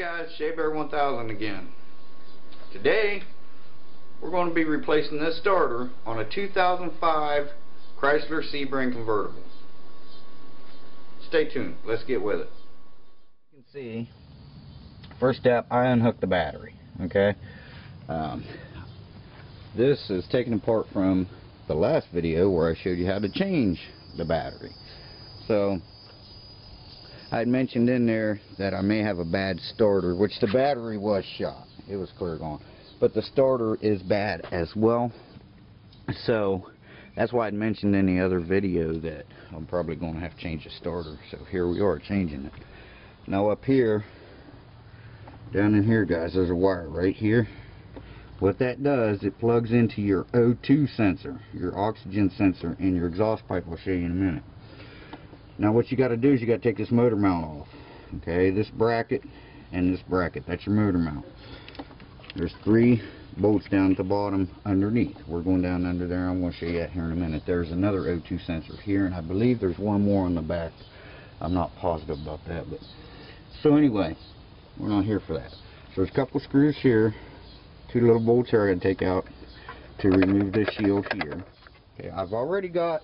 guys, Shabear 1000 again. Today we're going to be replacing this starter on a 2005 Chrysler Sebring convertible. Stay tuned, let's get with it. You can see, first step, I unhooked the battery. Okay, this is taken apart from the last video where I showed you how to change the battery. So I had mentioned in there that I may have a bad starter, which the battery was shot. It was clear gone. But the starter is bad as well. So that's why I'd mentioned in the other video that I'm probably going to have to change the starter. So here we are changing it. Now up here, down in here guys, there's a wire right here. What that does, it plugs into your O2 sensor, your oxygen sensor, and your exhaust pipe. I'll show you in a minute. Now what you got to do is you got to take this motor mount off. Okay, this bracket and this bracket, that's your motor mount. There's three bolts down at the bottom underneath. We're going down under there. I'm going to show you that here in a minute. There's another O2 sensor here, and I believe there's one more on the back. I'm not positive about that, but so anyway, we're not here for that. So there's a couple screws here, two little bolts here I got to take out to remove this shield here. Okay, I've already got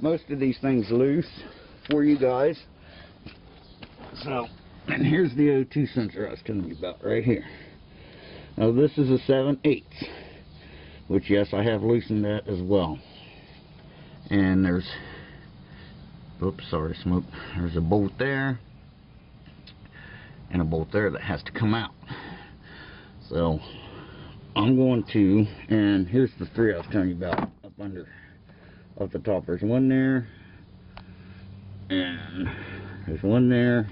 most of these things loose for you guys. So, and here's the O2 sensor I was telling you about right here. Now this is a 7/8, which yes, I have loosened that as well. And there's, oops, sorry, smoke. There's a bolt there and a bolt there that has to come out. So I'm going to, and here's the three I was telling you about up under, up the top. There's one there, and there's one there,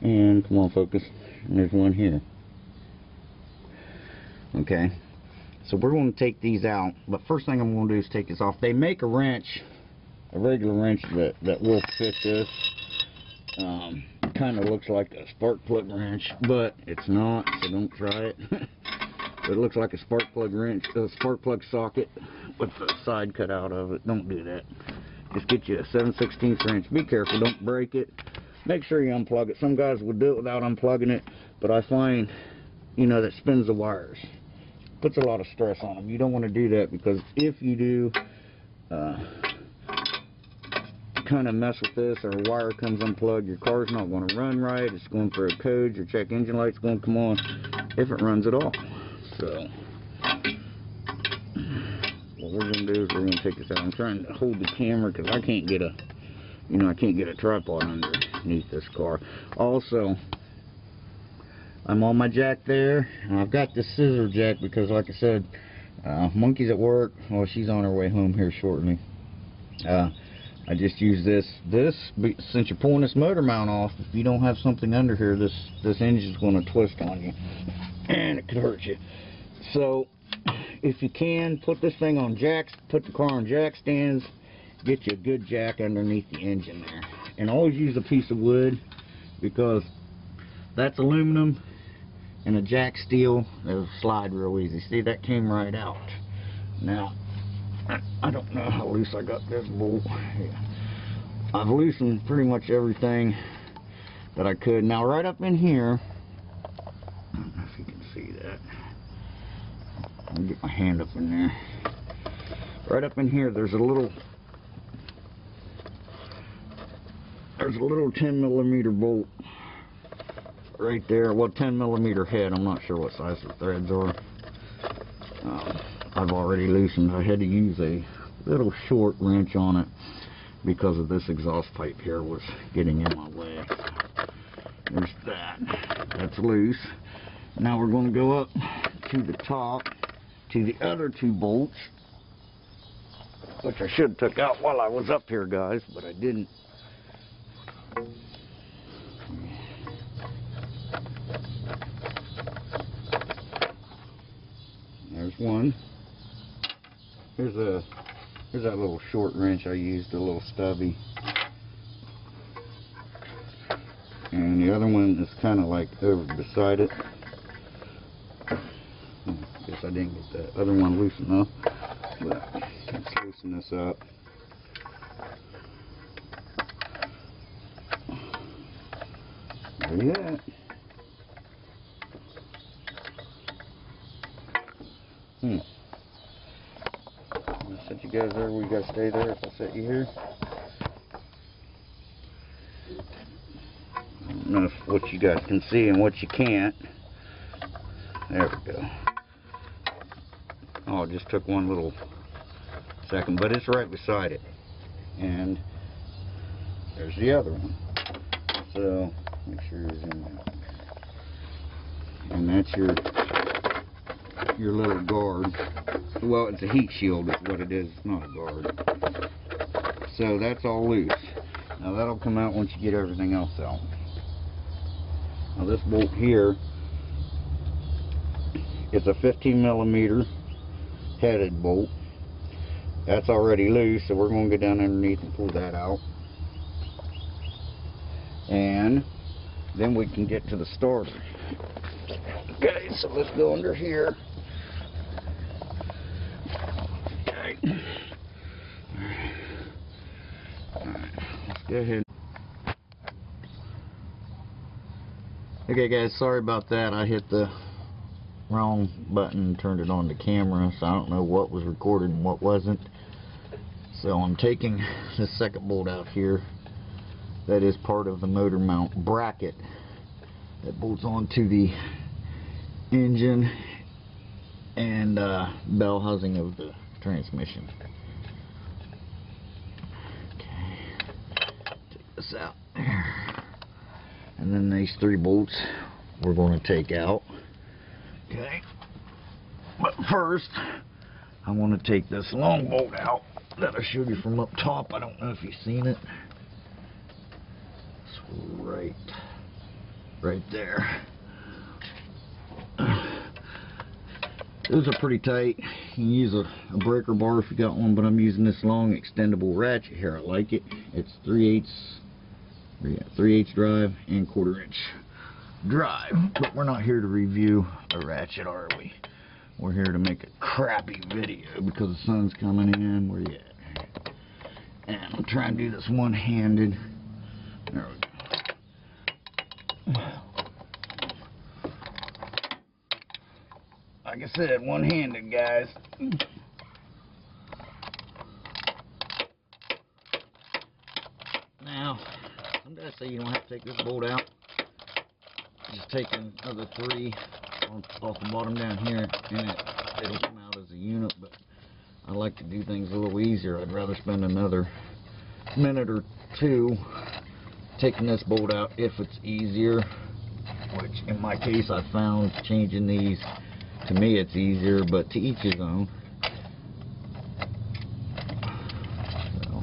and come on, focus, and there's one here. Okay, so we're going to take these out, but first thing I'm going to do is take this off. They make a wrench, a regular wrench that will fit this. Kind of looks like a spark plug wrench, but it's not, so don't try it. It looks like a spark plug wrench, a spark plug socket with the side cut out of it. Don't do that. Just get you a 7/16 wrench. Be careful, don't break it. Make sure you unplug it. Some guys will do it without unplugging it, but I find, you know, that spins the wires. Puts a lot of stress on them. You don't want to do that, because if you do kind of mess with this, or a wire comes unplugged, your car's not going to run right. It's going for a code. Your check engine light's going to come on if it runs at all. So what we're going to do is we're going to take this out. I'm trying to hold the camera because I can't get a, you know, I can't get a tripod underneath this car. Also, I'm on my jack there, and I've got this scissor jack because, like I said, Monkey's at work. Well, she's on her way home here shortly. I just use this, since you're pulling this motor mount off, if you don't have something under here, this engine's going to twist on you, and it could hurt you. So if you can, put this thing on jacks, put the car on jack stands, get you a good jack underneath the engine there. And always use a piece of wood, because that's aluminum, and a jack steel, it'll slide real easy. See, that came right out. Now, I don't know how loose I got this bolt. Yeah. I've loosened pretty much everything that I could. Now, right up in here, I don't know if you can see that. I'll get my hand up in there. Right up in here, there's a little 10mm bolt right there. Well, 10mm head. I'm not sure what size the threads are. I've already loosened. I had to use a little short wrench on it because of this exhaust pipe here was getting in my way. There's that. That's loose. Now we're going to go up to the top to the other two bolts, which I should have took out while I was up here, guys, but I didn't. There's one. Here's that little short wrench I used, a little stubby. And the other one is kind of like over beside it. Guess I didn't get that other one loose enough. But let's loosen this up. There you go. I'm going to set you guys there where you guys stay there if I set you here. I don't know if what you guys can see and what you can't. There we go. Oh, it just took one little second, but it's right beside it. And there's the other one. So make sure it's in there. And that's your little guard. Well, it's a heat shield is what it is. It's not a guard. So that's all loose. Now that'll come out once you get everything else out. Now this bolt here is a 15 millimeter headed bolt. That's already loose, so we're going to go down underneath and pull that out. And then we can get to the starter. Okay, so let's go under here. Okay. Alright, let's go ahead. Okay guys, sorry about that. I hit the wrong button, turned it on the camera, so I don't know what was recorded and what wasn't. So I'm taking this second bolt out here. That is part of the motor mount bracket that bolts onto the engine and bell housing of the transmission. Okay, take this out there. And then these three bolts we're going to take out. Okay, but first I want to take this long bolt out that I showed you from up top. I don't know if you've seen it. So right there. Those are pretty tight. You can use a breaker bar if you got one, but I'm using this long extendable ratchet here. I like it. It's 3/8 drive and 1/4" drive, but we're not here to review a ratchet, are we? We're here to make a crappy video because the sun's coming in. Where you at? And I'm trying to do this one-handed. There we go. Like I said, one-handed, guys. Now, I'm gonna say you don't have to take this bolt out. Just take another three off the bottom down here, and it'll come out as a unit, but I like to do things a little easier. I'd rather spend another minute or two taking this bolt out if it's easier, which in my case I found changing these, to me it's easier, but to each his own. So,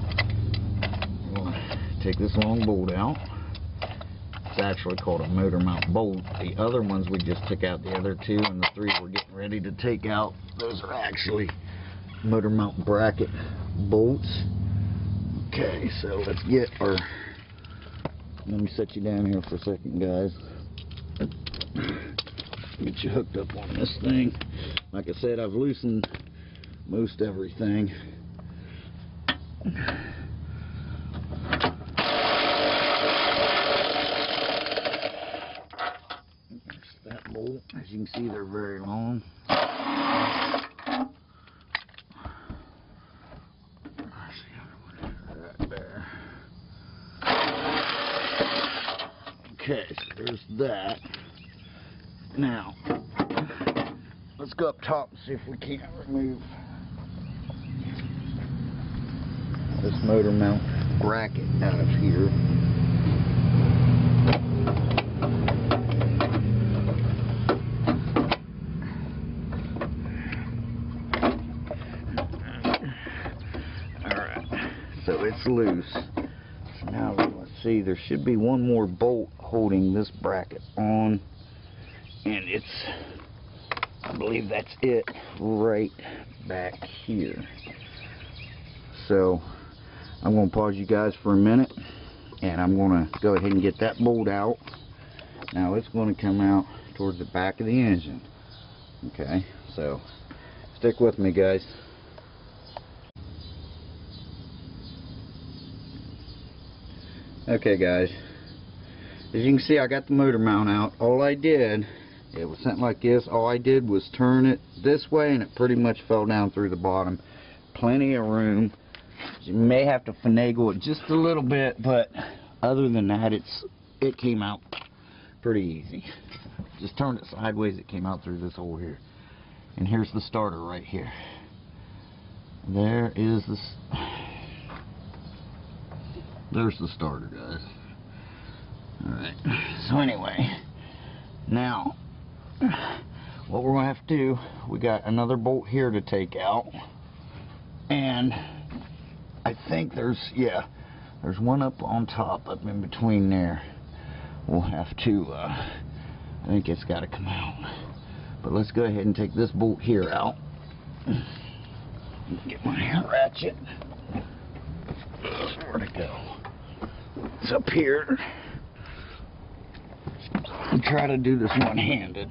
I'm going to take this long bolt out. It's actually called a motor mount bolt. The other ones we just took out, the other two, and the three we're getting ready to take out, those are actually motor mount bracket bolts. Okay, so let's get our... Let me set you down here for a second, guys. Get you hooked up on this thing. Like I said, I've loosened most everything. There's that bolt. As you can see, they're very long. Okay, so there's that. Now, let's go up top and see if we can't remove this motor mount bracket out of here. Alright, so it's loose. So now let's see, there should be one more bolt holding this bracket on, and it's, I believe that's it, right back here. So I'm going to pause you guys for a minute, and I'm going to go ahead and get that bolt out. Now it's going to come out towards the back of the engine. Okay, so stick with me, guys. Okay guys, as you can see, I got the motor mount out. All I did It was sent like this. All I did was turn it this way and it pretty much fell down through the bottom. Plenty of room. You may have to finagle it just a little bit, but other than that, it came out pretty easy. Just turned it sideways, it came out through this hole here. And here's the starter right here. There is this. There's the starter, guys. Alright, so anyway, now what we're gonna have to do, we got another bolt here to take out, and I think there's one up on top, up in between there. We'll have to I think it's got to come out, but let's go ahead and take this bolt here out. Get my ratchet. Where'd it go? It's up here. I'll try to do this one-handed.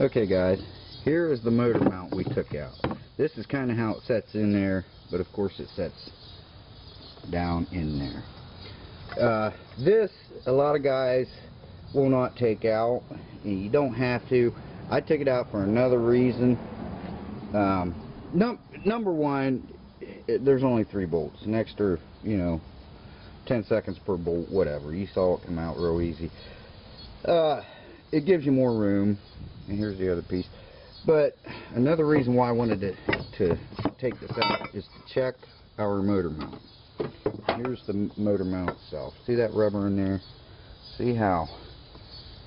Okay guys, here is the motor mount we took out. This is kind of how it sets in there, but of course it sets down in there. This, a lot of guys will not take out, and you don't have to. I took it out for another reason. Number one, there's only 3 bolts, an extra, 10 seconds per bolt, whatever. You saw it come out real easy. It gives you more room. And here's the other piece. But another reason why I wanted to take this out is to check our motor mount. Here's the motor mount itself. See that rubber in there? See how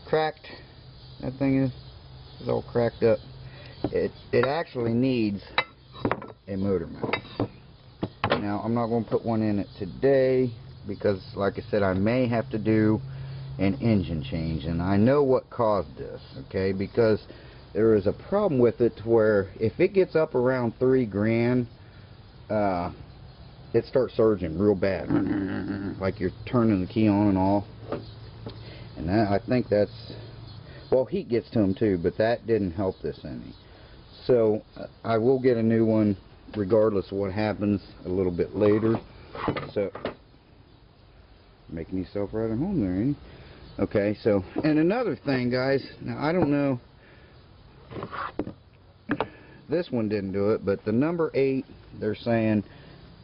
cracked that thing is? It's all cracked up. It actually needs a motor mount. Now, I'm not going to put one in it today because, like I said, I may have to do an engine change, and I know what caused this, okay, because there is a problem with it to where if it gets up around 3 grand, it starts surging real bad, like you're turning the key on and off, and that, I think that's, well, heat gets to them too, but that didn't help this any. So I will get a new one regardless of what happens a little bit later. So making yourself right at home there, ain't you? Okay, so, and another thing, guys, now I don't know, this one didn't do it, but the number 8, they're saying,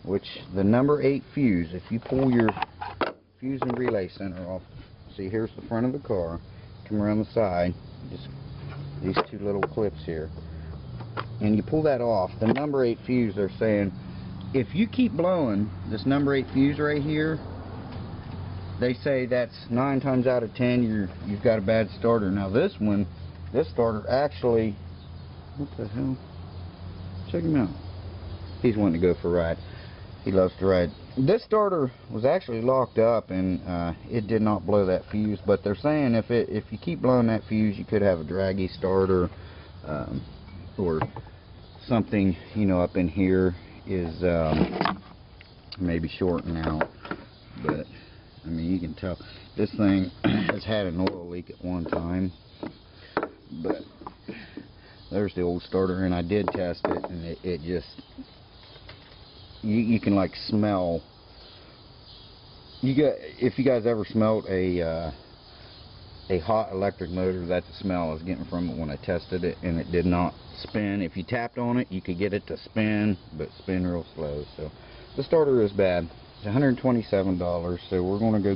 which the number 8 fuse, if you pull your fuse and relay center off, see, here's the front of the car, come around the side, just these 2 little clips here, and you pull that off, the number 8 fuse, they're saying, if you keep blowing this number 8 fuse right here, they say that's 9 times out of 10 you've got a bad starter. Now this one, this starter actually, what the hell, check him out, he's wanting to go for a ride, he loves to ride. This starter was actually locked up and it did not blow that fuse, but they're saying if you keep blowing that fuse you could have a draggy starter, or something, you know, up in here is maybe shorting out. But I mean, you can tell this thing has had an oil leak at one time. But there's the old starter, and I did test it, and it just, you can like smell, if you guys ever smelled a hot electric motor, that's the smell I was getting from it when I tested it. And it did not spin. If you tapped on it you could get it to spin, but spin real slow. So the starter is bad. It's $127, so we're going to go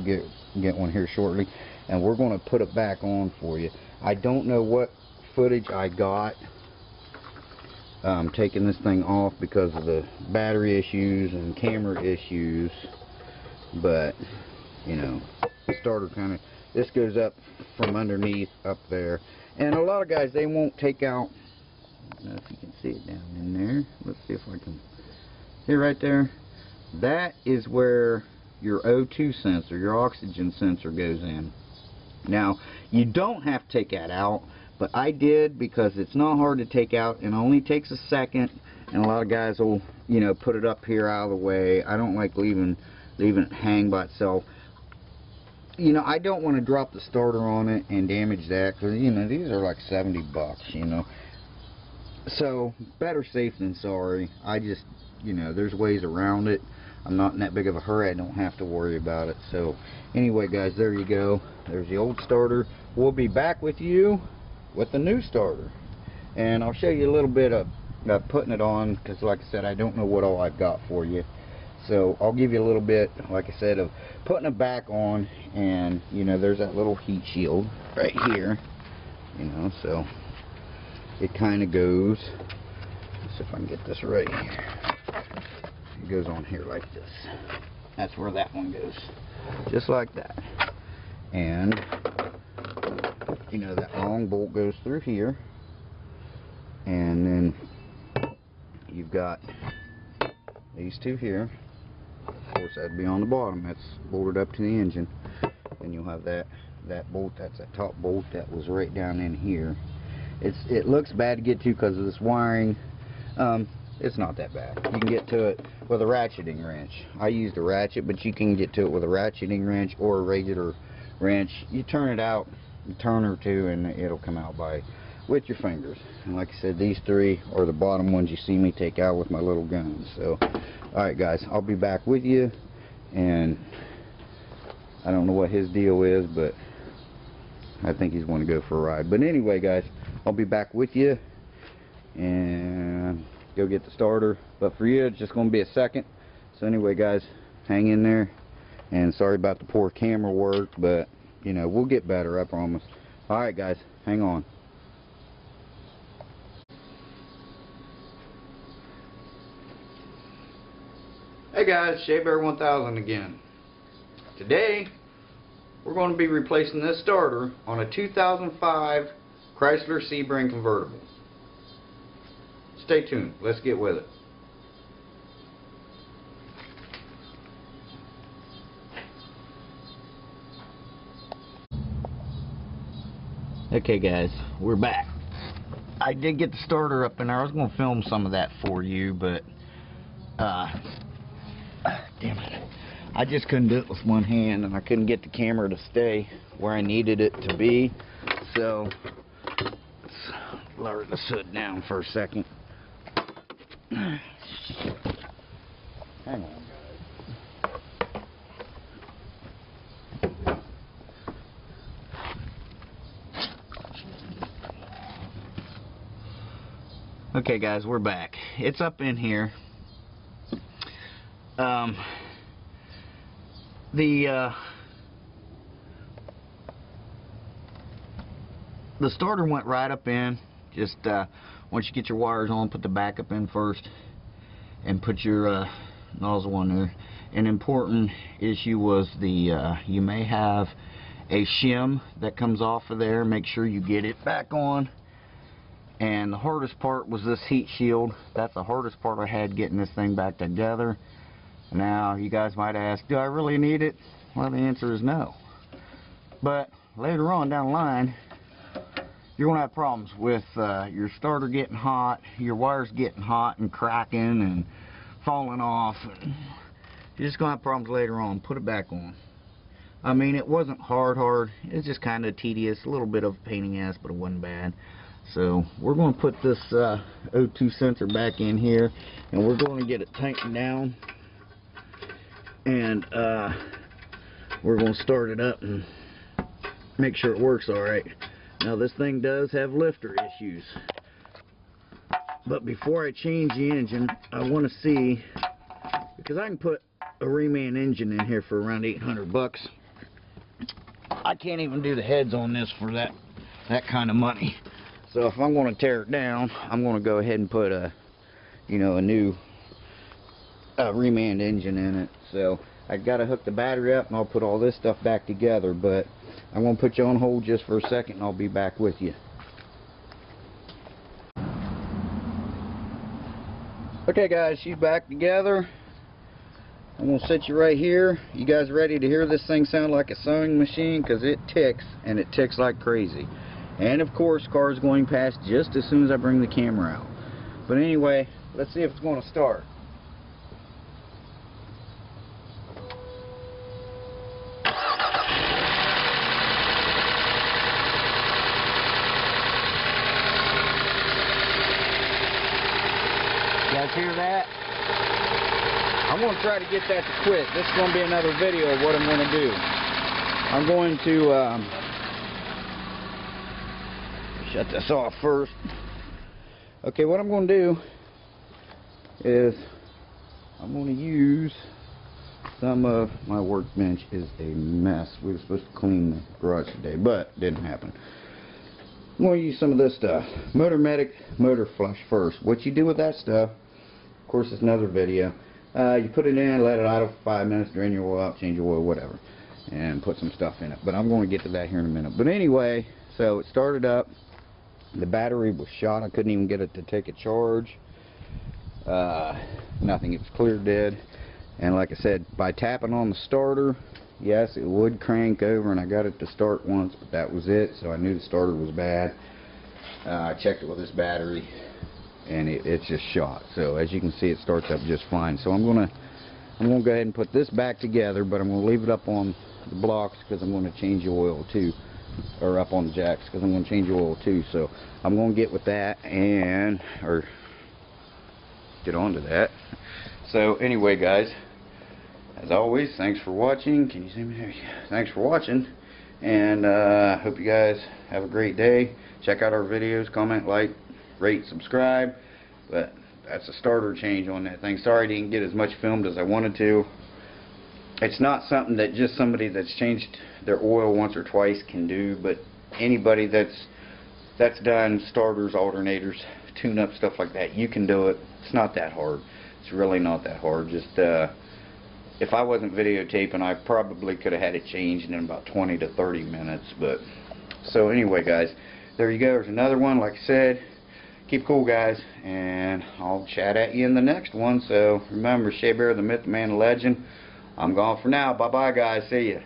get one here shortly, and we're going to put it back on for you. I don't know what footage I got taking this thing off because of the battery issues and camera issues, but you know, the starter kind of, this goes up from underneath up there, and a lot of guys, they won't take out, I don't know if you can see it down in there, let's see if I can, here, right there, that is where your O2 sensor, your oxygen sensor goes in. Now you don't have to take that out, but I did because it's not hard to take out and only takes a second, and a lot of guys will, you know, put it up here out of the way. I don't like leaving it hang by itself. You know, I don't want to drop the starter on it and damage that, because, you know, these are like $70, you know. So, better safe than sorry. I just, you know, there's ways around it. I'm not in that big of a hurry. I don't have to worry about it. So, anyway, guys, there you go. There's the old starter. We'll be back with you with the new starter. And I'll show you a little bit of putting it on, because, like I said, I don't know what all I've got for you. So I'll give you a little bit, like I said, of putting it back on, and you know, there's that little heat shield right here, you know, so it kind of goes, let's see if I can get this right here, it goes on here like this, that's where that one goes, just like that, and you know, that long bolt goes through here, and then you've got these two here. Of course, that'd be on the bottom. That's bolted up to the engine. Then you'll have that bolt. That's that top bolt that was right down in here. It looks bad to get to because of this wiring. It's not that bad. You can get to it with a ratcheting wrench. I used a ratchet, but you can get to it with a ratcheting wrench or a regular wrench. You turn it out a turn or two, and it'll come out by with your fingers. And like I said, these three are the bottom ones you see me take out with my little gun. So, alright guys, I'll be back with you, and I don't know what his deal is, but I think he's going to go for a ride. But anyway guys, I'll be back with you, and go get the starter. But for you, it's just going to be a second. So anyway guys, hang in there, and sorry about the poor camera work, but you know, we'll get better, I promise. Alright guys, hang on. Hey guys, Shabear 1000 again. Today we're going to be replacing this starter on a 2005 Chrysler Sebring convertible. Stay tuned, let's get with it. Okay guys, we're back. I did get the starter up in there. I was going to film some of that for you, but damn it, I just couldn't do it with one hand, and I couldn't get the camera to stay where I needed it to be. So let's lower the hood down for a second. Hang on, guys. Okay guys, we're back. It's up in here. The starter went right up in. Just once you get your wires on, put the back up in first, and put your nozzle on there, an important issue was the you may have a shim that comes off of there. Make sure you get it back on. And the hardest part was this heat shield. That's the hardest part I had, getting this thing back together. Now you guys might ask, do I really need it? Well, the answer is no. But later on down the line, you're gonna have problems with your starter getting hot, your wires getting hot and cracking and falling off. You're just gonna have problems later on. Put it back on. I mean, it wasn't hard. It's just kind of tedious, a little bit of a pain in the ass, but it wasn't bad. So we're going to put this O2 sensor back in here, and we're going to get it tightened down, and we're going to start it up and make sure it works all right. Now this thing does have lifter issues, but before I change the engine, I want to see, because I can put a reman engine in here for around 800 bucks. I can't even do the heads on this for that kind of money. So if I'm going to tear it down, I'm going to go ahead and put a, you know, a new reman engine in it. So I got to hook the battery up, and I'll put all this stuff back together. But I'm going to put you on hold just for a second, and I'll be back with you. Okay, guys, she's back together. I'm going to set you right here. You guys ready to hear this thing sound like a sewing machine? Because it ticks, and it ticks like crazy. And of course, cars going past just as soon as I bring the camera out. But anyway, let's see if it's going to start. You guys hear that? I'm going to try to get that to quit. This is going to be another video of what I'm going to do. I'm going to shut this off first. Okay, what I'm going to do is I'm going to use some of my workbench. Is a mess. We were supposed to clean the garage today, but didn't happen. I'm going to use some of this stuff. Motor Medic motor flush first. What you do with that stuff, of course, it's another video. You put it in, let it idle for 5 minutes, drain your oil out, change your oil, whatever, and put some stuff in it. But I'm going to get to that here in a minute. But anyway, so it started up. The battery was shot. I couldn't even get it to take a charge. Nothing. It was clear dead. And like I said, by tapping on the starter, yes, it would crank over, and I got it to start once, but that was it. So I knew the starter was bad. I checked it with this battery, and it's just shot. So as you can see, it starts up just fine. So I'm gonna go ahead and put this back together, but I'm gonna leave it up on the blocks because I'm gonna change the oil too. Or up on the jacks, because I'm going to change the oil too. So I'm going to get with that and get on to that. So anyway, guys, as always, thanks for watching. Can you see me? There you go. Thanks for watching, and hope you guys have a great day. Check out our videos, comment, like, rate, subscribe. But that's a starter change on that thing. Sorry I didn't get as much filmed as I wanted to. It's not something that just somebody that's changed their oil once or twice can do, but anybody that's done starters, alternators, tune-up, stuff like that, you can do it. It's not that hard. It's really not that hard. Just if I wasn't videotaping, I probably could have had it changed in about 20 to 30 minutes. But so anyway, guys, there you go. There's another one. Like I said, keep cool, guys, and I'll chat at you in the next one. So remember, Shabear, the myth, the man, the legend. I'm gone for now. Bye-bye, guys. See ya.